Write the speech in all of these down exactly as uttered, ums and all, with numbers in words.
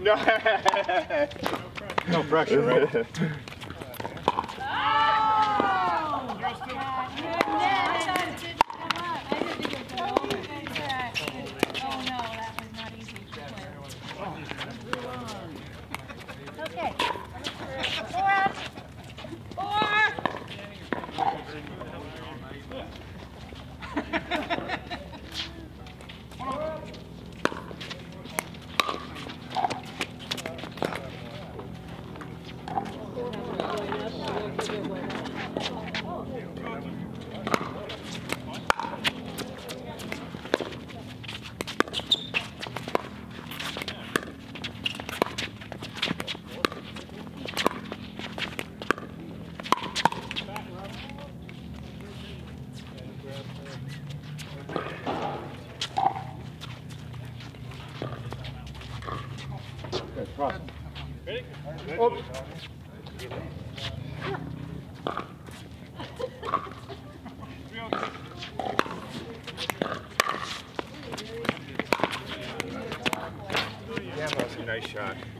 No pressure. No, no pressure, right? No. Oh! You're still... yeah, yeah. Okay. Four. Four.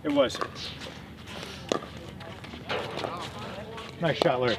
It was. Nice shot, Larry.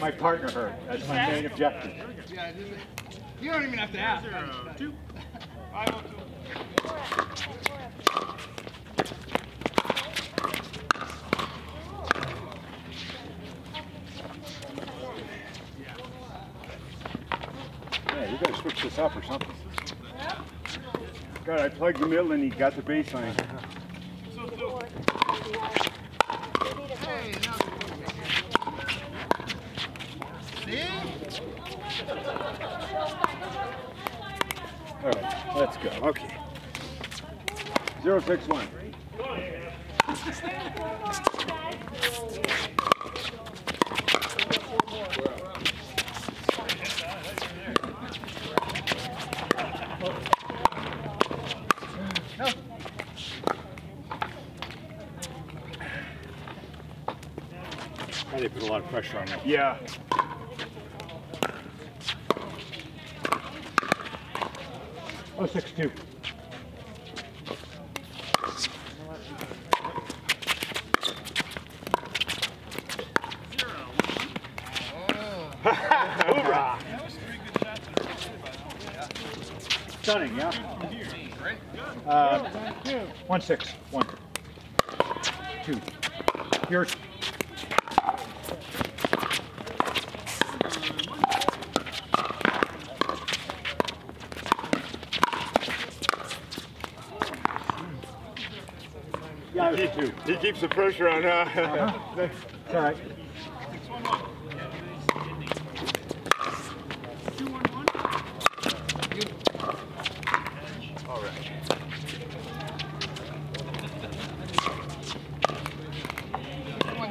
My partner hurt. That's my main objective. Yeah, you don't even have to ask. Zero, two. Yeah, you gotta switch this up or something. God, I plugged the middle and he got the baseline. Let's go. Okay. Zero six one. I did put a lot of pressure on that. Yeah. Oh, six, two. Hoorah! That was three good shots in a row. Stunning, yeah? Uh, one, six, one, two. Yours. He keeps the pressure on. Uh, uh-huh. It's all right. All right. One,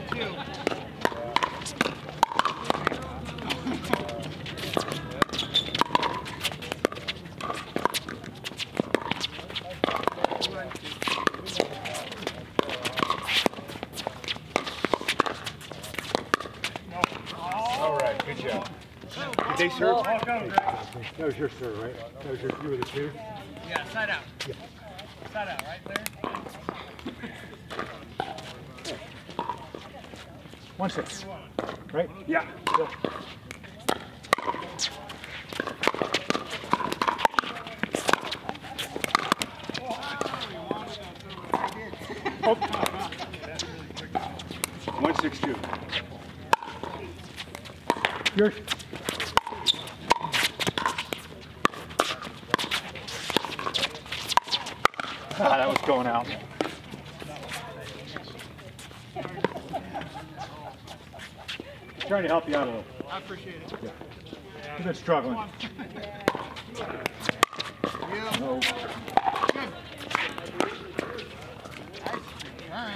two. Did they serve? Oh, that was your serve, right? That was your, you were the shooter? Yeah, side out. Yeah. Side out, right, Larry? One six. Right? Yeah. Go. Oh. One six two. Yours. Ah, that was going out. Trying to help you out a little. I appreciate it. Yeah. You've been struggling. No. mine.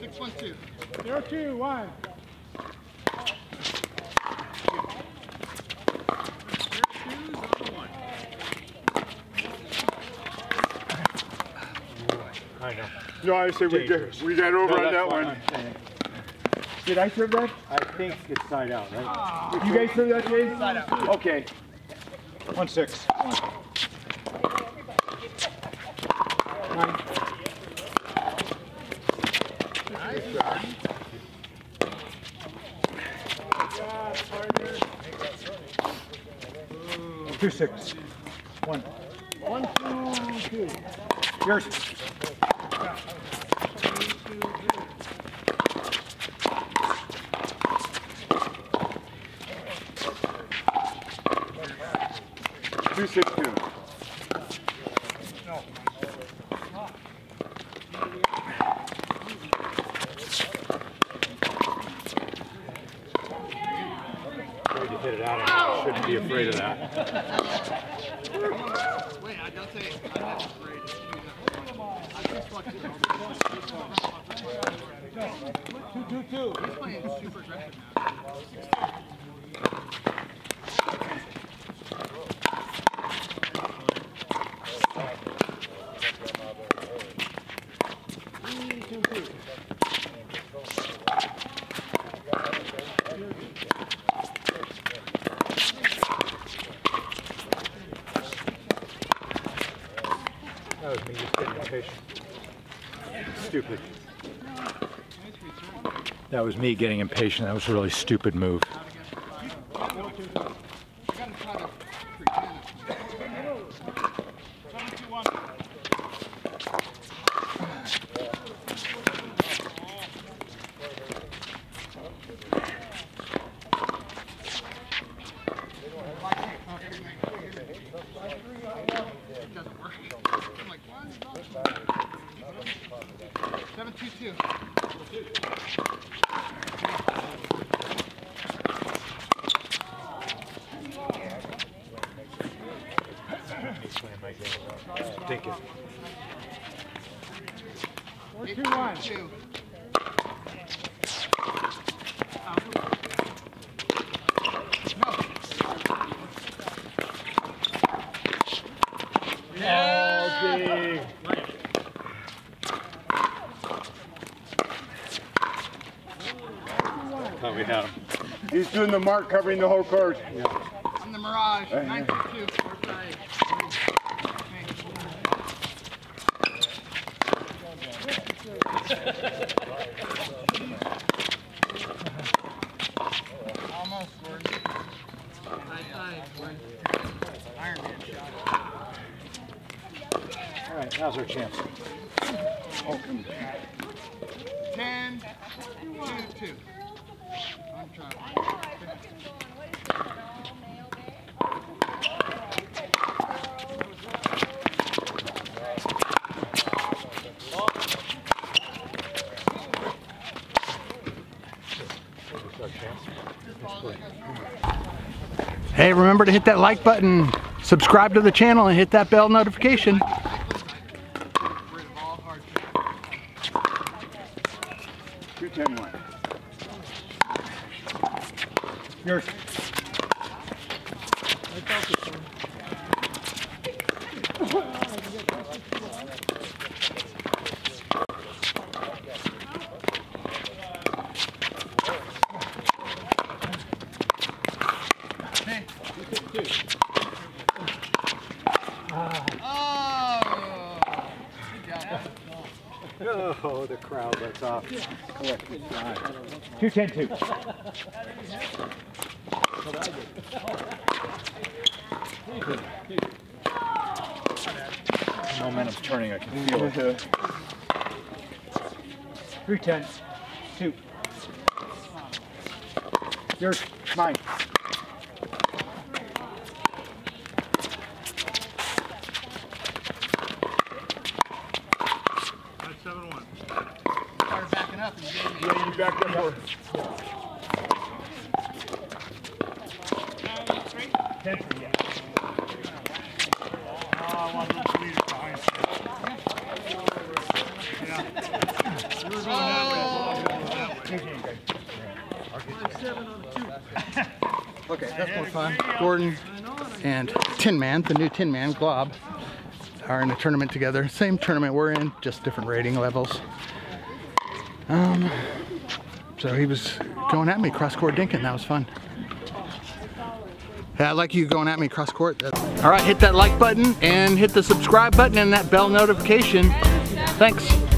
Six, one, two. Zero, two, one. I know. No, I said we got, we got over no, on that one. Did I serve that? I think it's side out, right? Did you guys serve that, Chase? Side out. Okay. One six. One. Nine. Nice. Good job. Good job, partner. Two six. One. One, two, two. Yours. Two six two. No. Afraid to hit it out. I shouldn't be afraid of that. Wait, I don't say I'm not afraid. I just watched it. Two two two. He's playing super aggressive now. Stupid. That was me getting impatient. That was a really stupid move. He's doing the mark, covering the whole court. Yeah. On the Mirage, uh, nine yeah. two, four, five, three. Almost, Gordon. High five, Gordon. Iron Man shot. All right, now's our chance. Oh. Ten, two, two. I'm trying to. Hey, remember to hit that like button, subscribe to the channel, and hit that bell notification. Yours. Oh, the crowd lets off. Two ten two. Momentum's turning, I can feel it. Three ten. Two. Yours, mine. That's seven one. Started backing up and you gave me. Yeah, you backed up more. Ten three, yeah. Oh, I want Gordon and Tin Man, the new Tin Man, Glob, are in a tournament together. Same tournament we're in, just different rating levels. Um, so he was going at me cross-court dinking. That was fun. Yeah, I like you going at me cross-court. All right, hit that like button and hit the subscribe button and that bell notification. Thanks.